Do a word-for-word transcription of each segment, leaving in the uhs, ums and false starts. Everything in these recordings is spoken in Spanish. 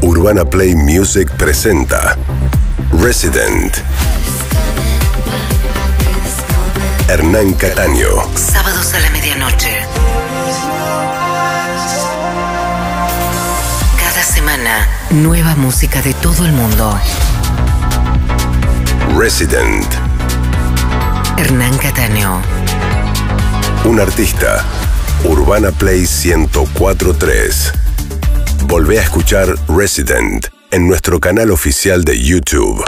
Urbana Play Music presenta Resident. Hernán Cattaneo. Sábados a la medianoche. Cada semana, nueva música de todo el mundo. Resident. Hernán Cattaneo. Un artista. Urbana Play ciento cuatro punto tres. Volvé a escuchar Resident en nuestro canal oficial de YouTube.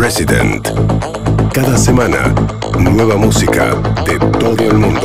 Resident. Cada semana, nueva música de todo el mundo.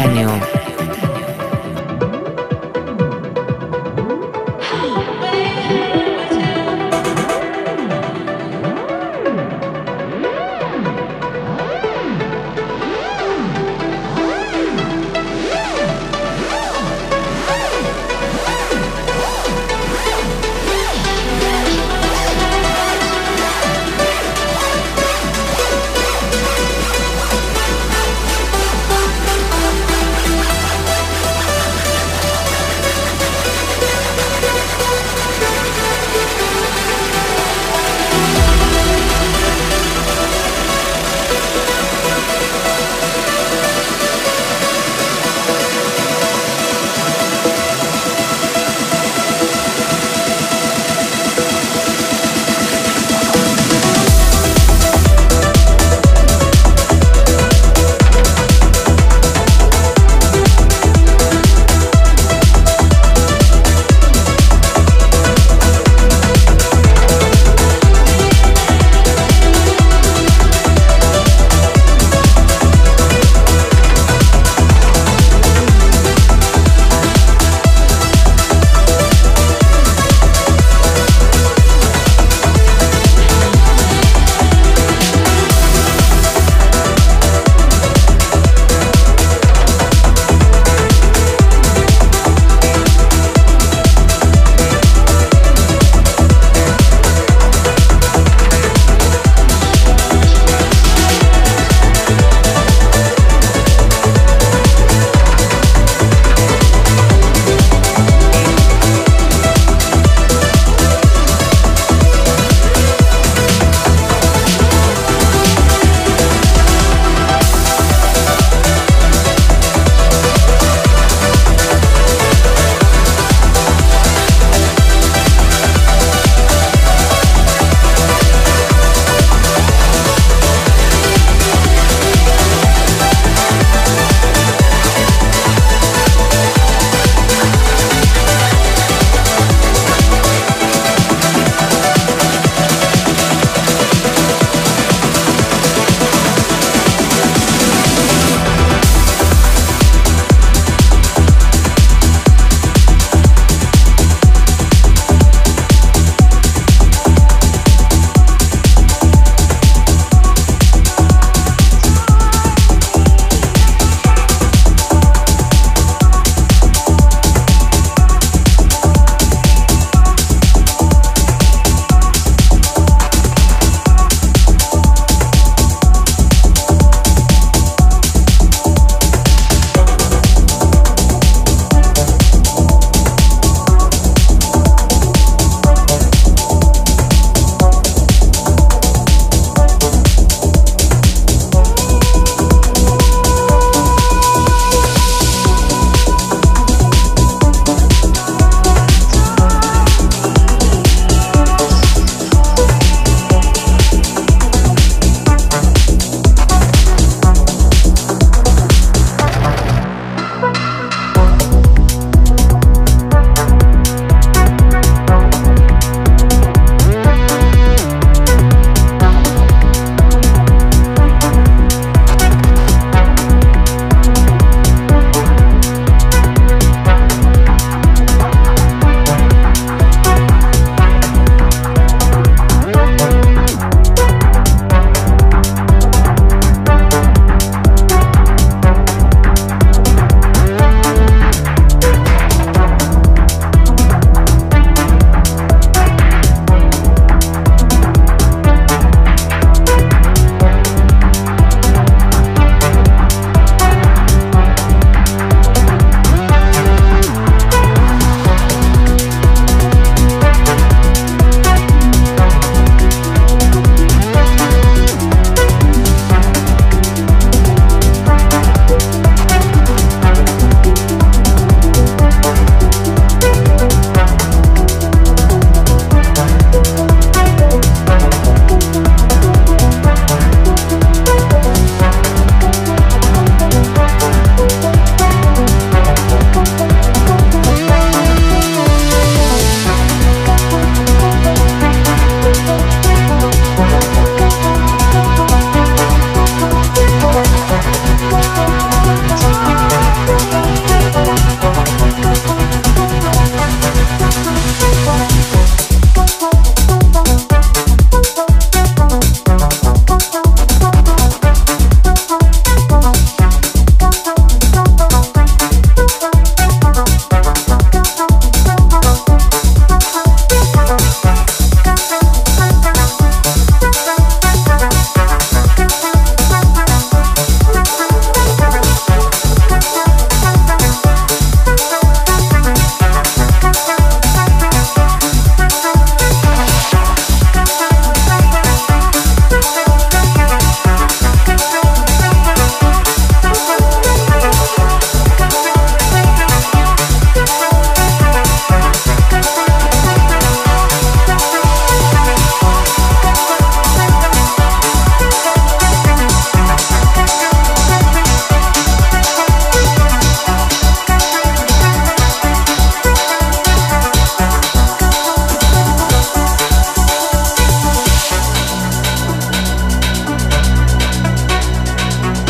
Cattaneo.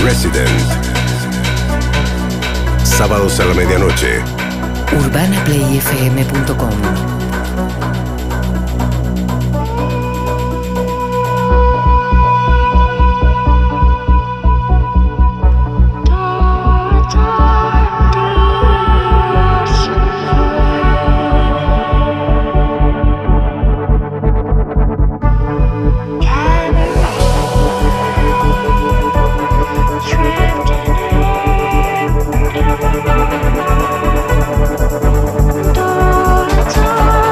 Resident. Sábados a la medianoche. urbana play f m punto com. Time.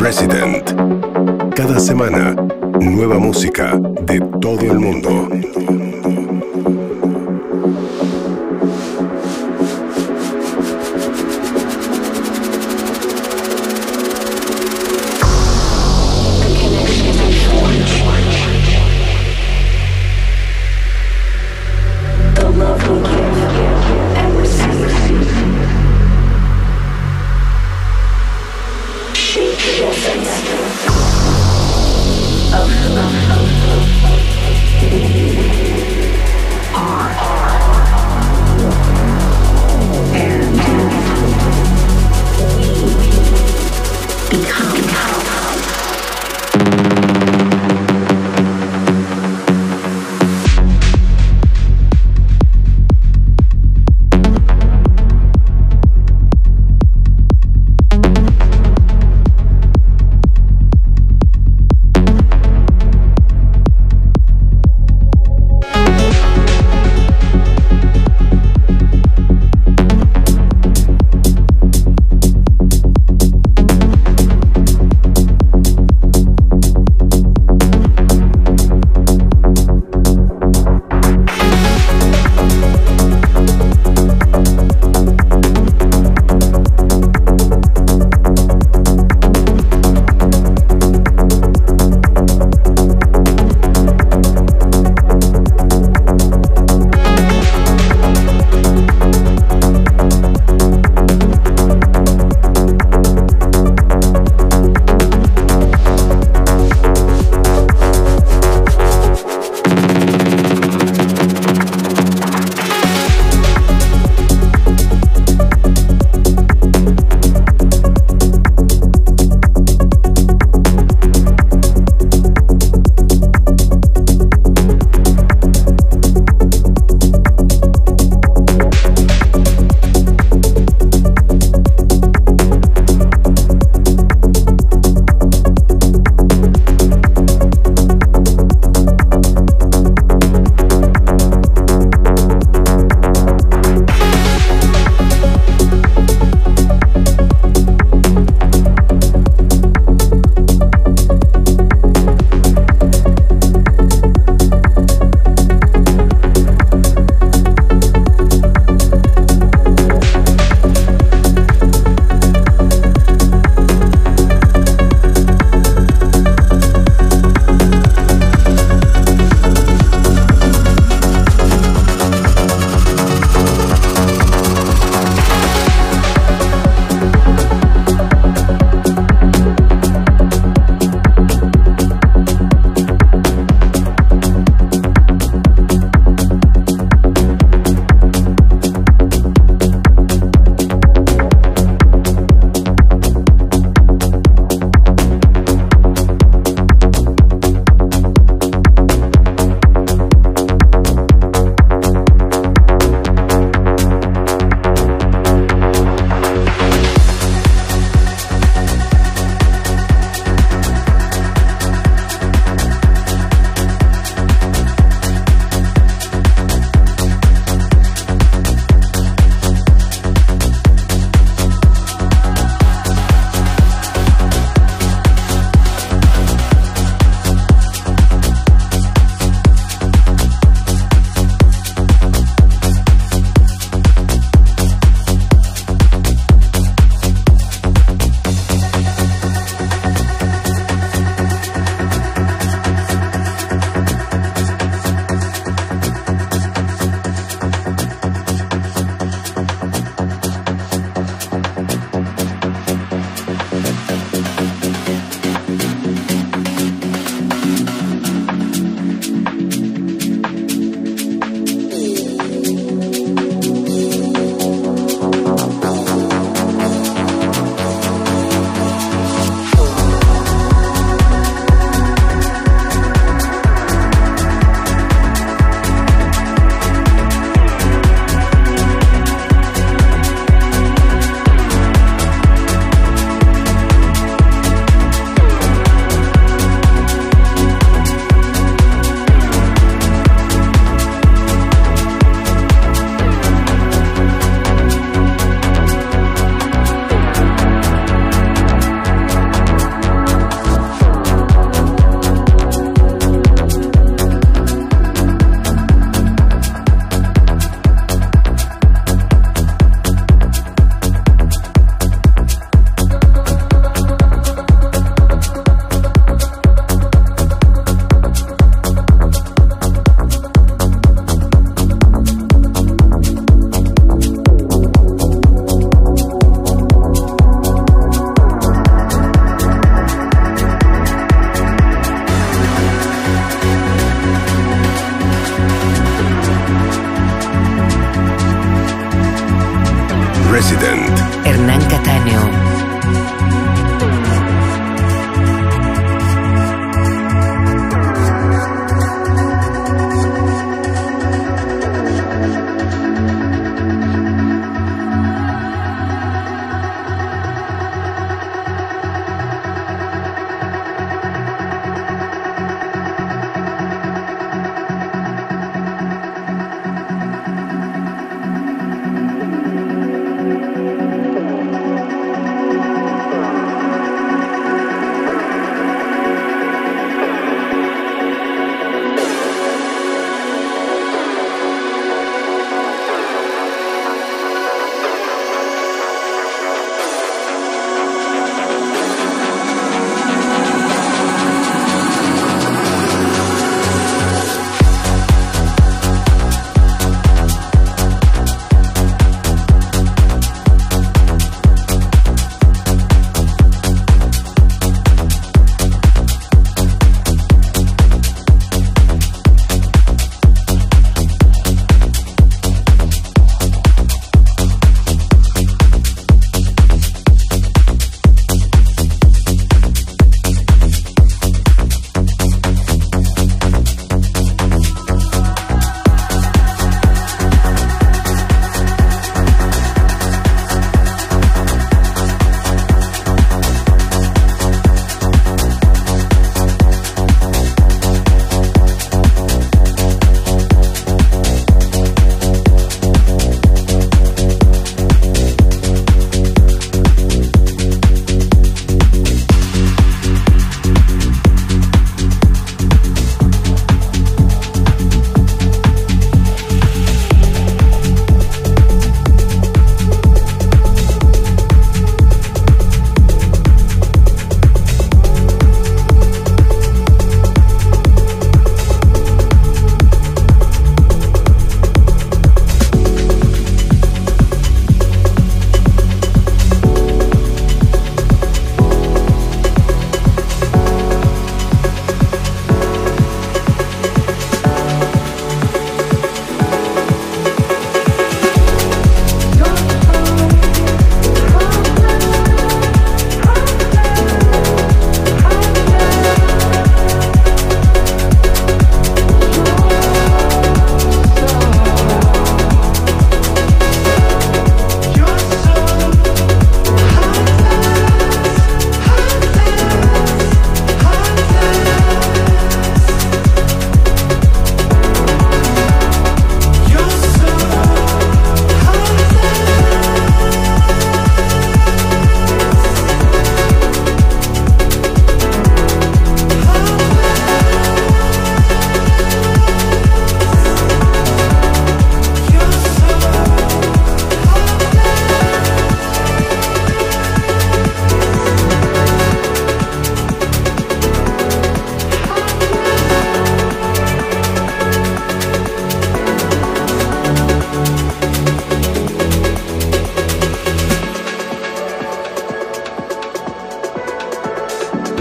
Resident. Cada semana, nueva música de todo el mundo.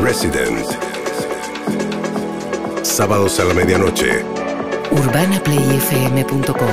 Resident. Sábados a la medianoche. urbana play f m punto com.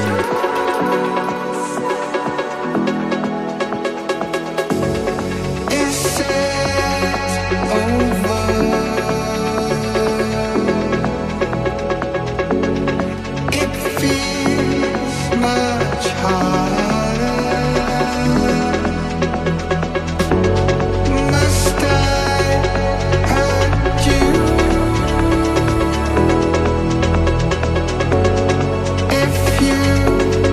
Thank you.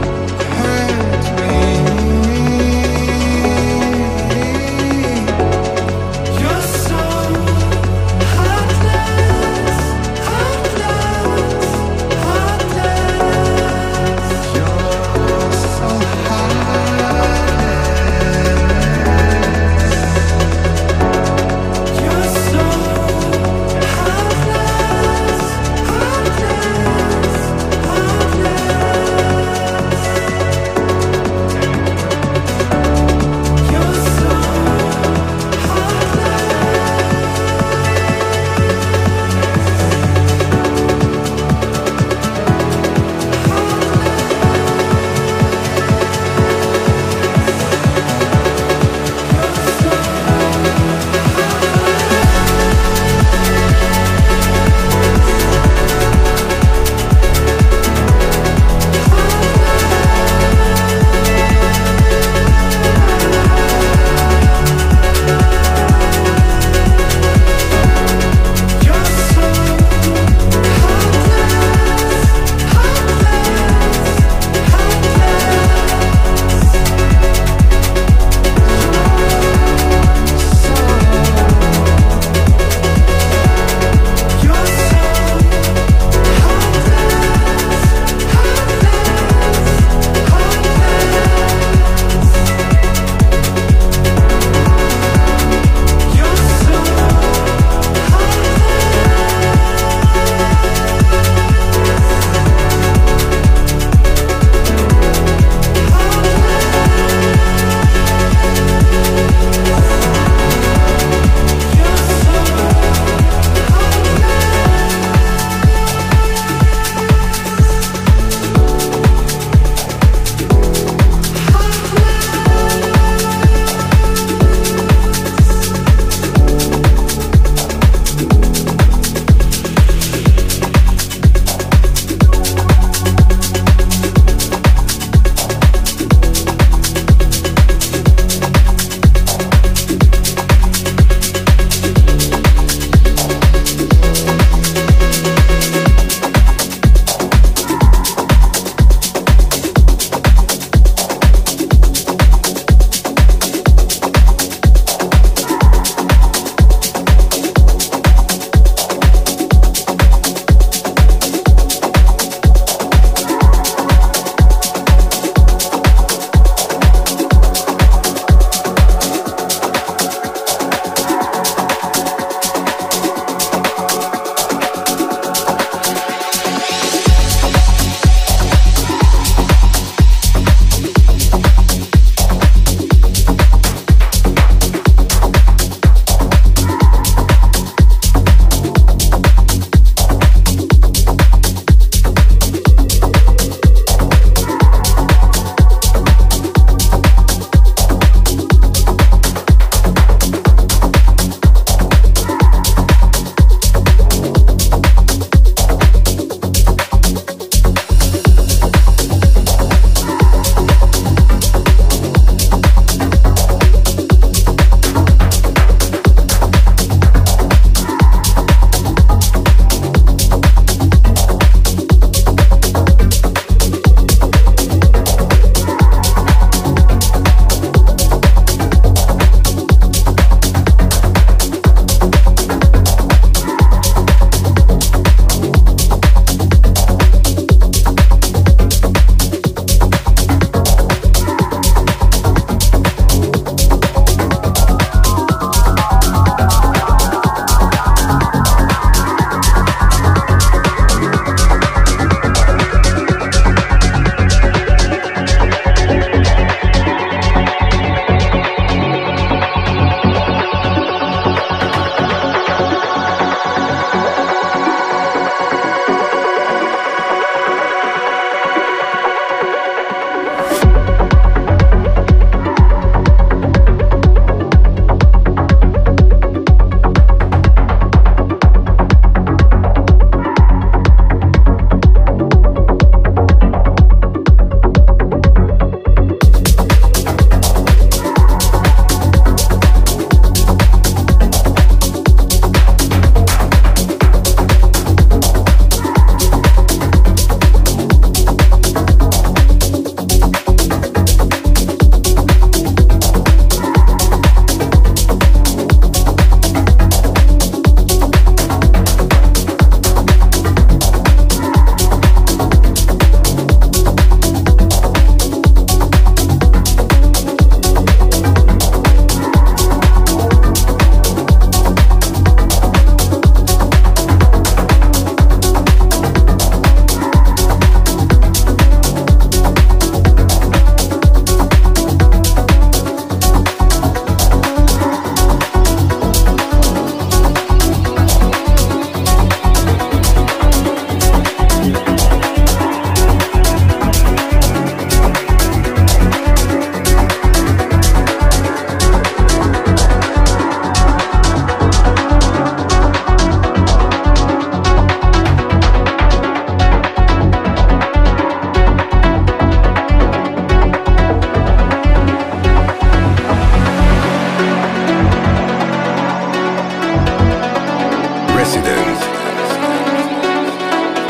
Resident.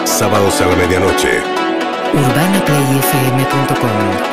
Sábados a la medianoche. urbana play f m punto com.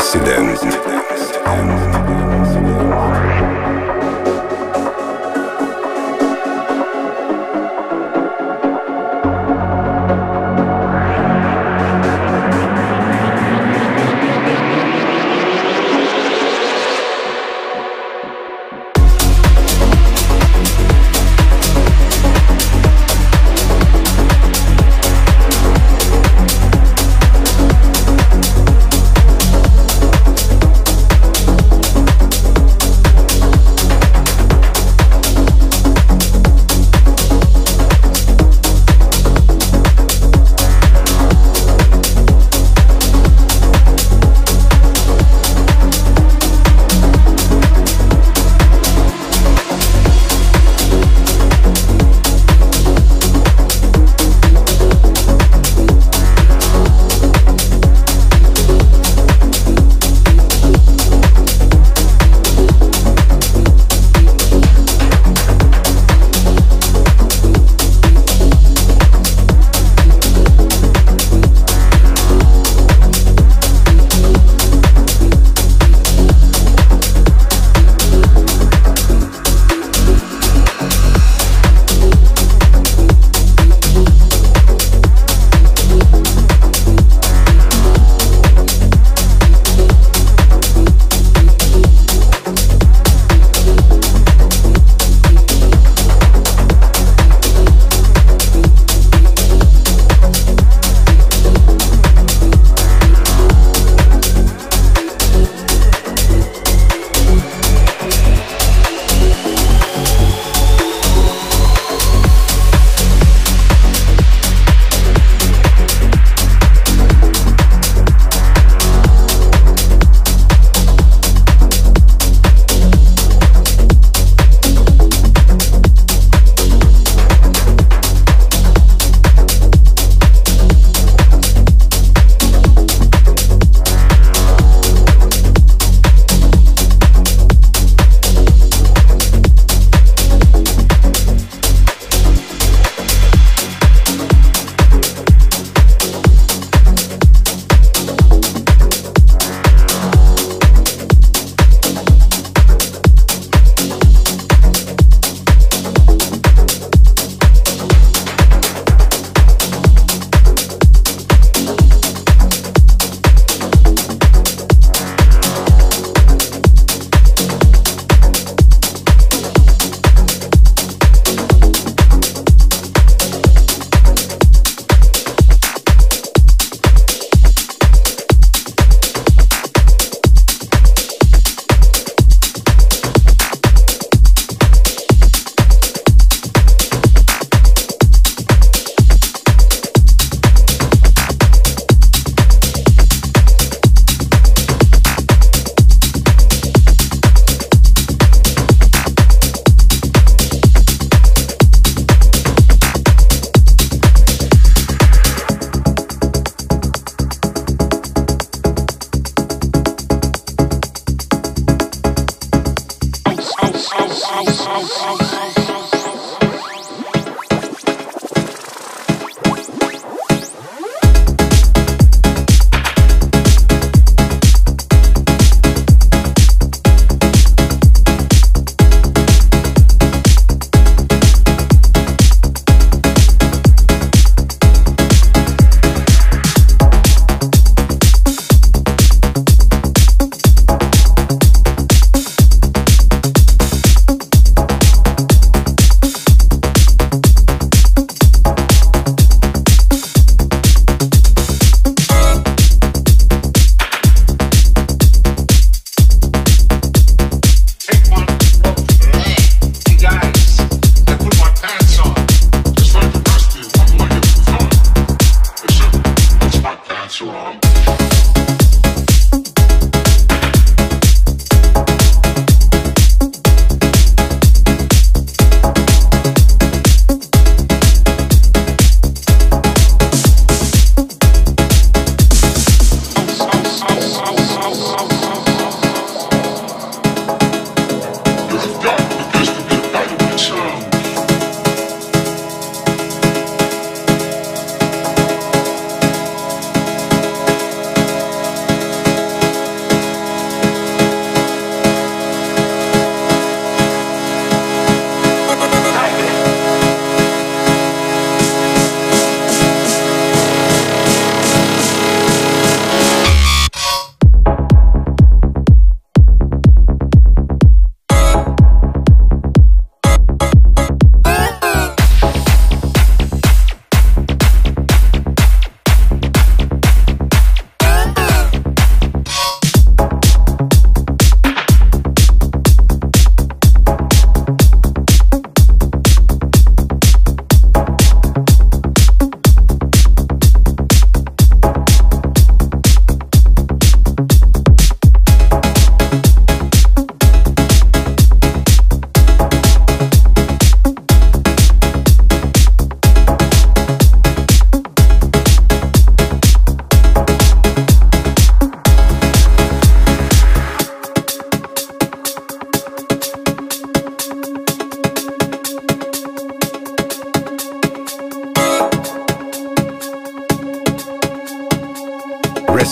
president.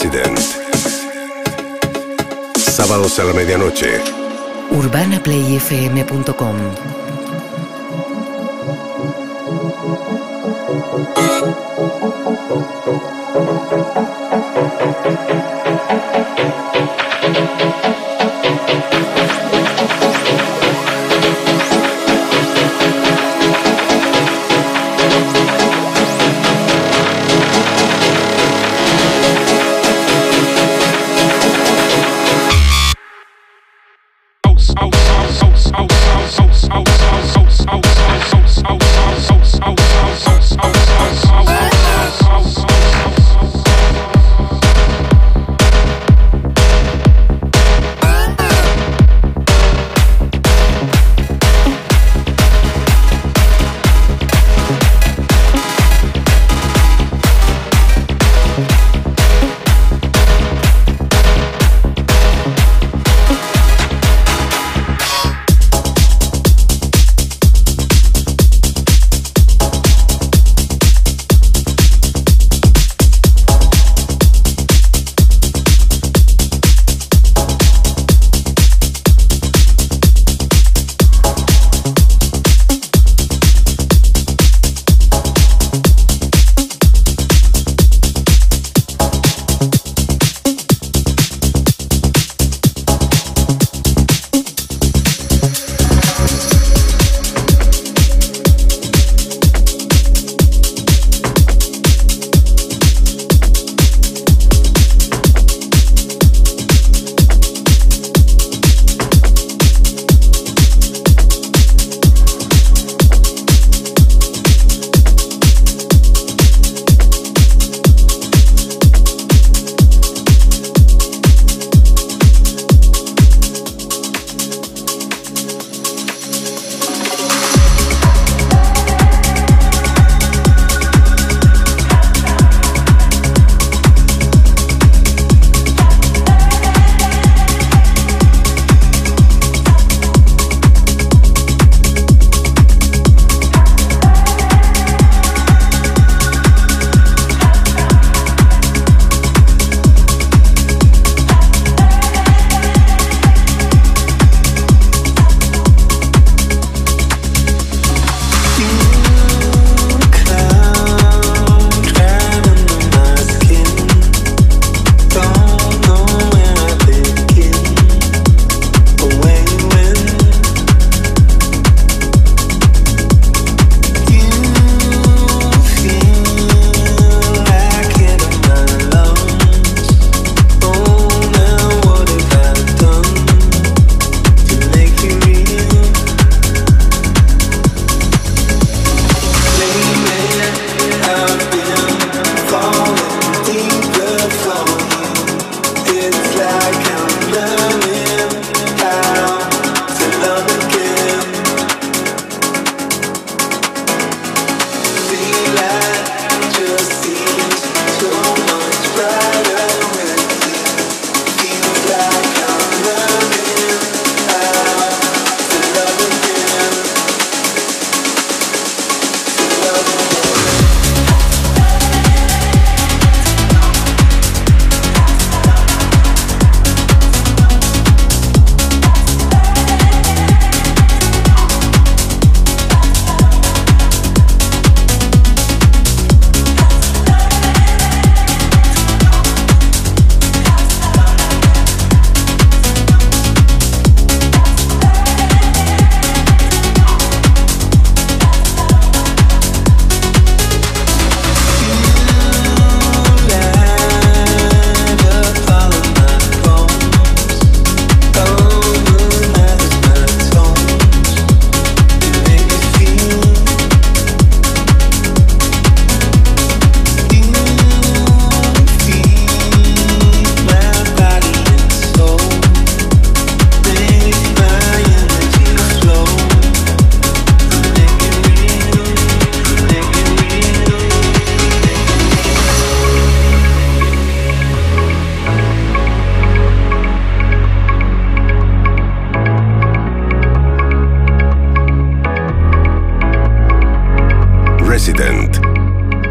President. Sábados a la medianoche. urbana play f m punto com.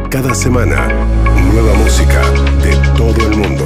Cada semana, nueva música de todo el mundo.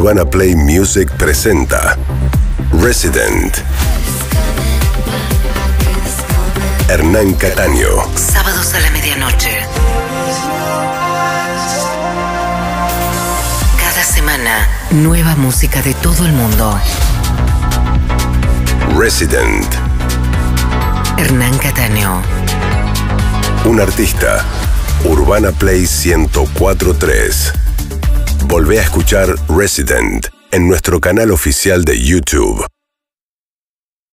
Urbana Play Music presenta Resident Hernán Cattaneo. Sábados a la medianoche. Cada semana, nueva música de todo el mundo. Resident Hernán Cattaneo. Un artista. Urbana Play ciento cuatro punto tres. Volvé a escuchar Resident en nuestro canal oficial de YouTube.